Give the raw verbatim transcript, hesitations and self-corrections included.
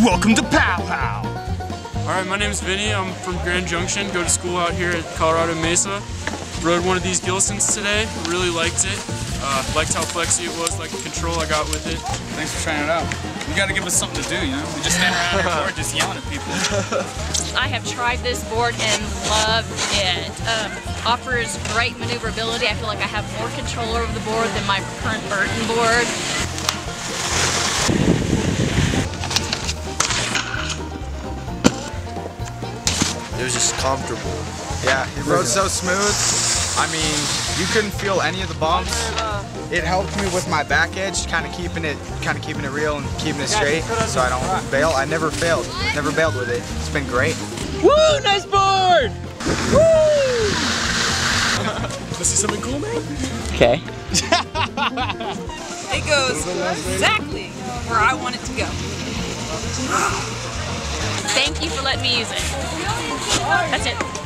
Welcome to Pow Pow. All right, my name's Vinny. I'm from Grand Junction. Go to school out here at Colorado Mesa. Rode one of these Gilsons today. Really liked it. Uh, liked how flexy it was. Liked the control I got with it. Thanks for trying it out. You gotta give us something to do, you know? We just stand around here board just yelling at people. I have tried this board and loved it. Um, offers great maneuverability. I feel like I have more control over the board than my current Burton board. It was just comfortable. Yeah, it rode so smooth. I mean, you couldn't feel any of the bumps. It helped me with my back edge, kind of keeping it, kind of keeping it real and keeping it straight, so I don't bail. I never failed, never bailed with it. It's been great. Woo! Nice board. Woo! Let's see something cool, man. Okay. It goes exactly where I want it to go. Thank you for letting me use it. That's it.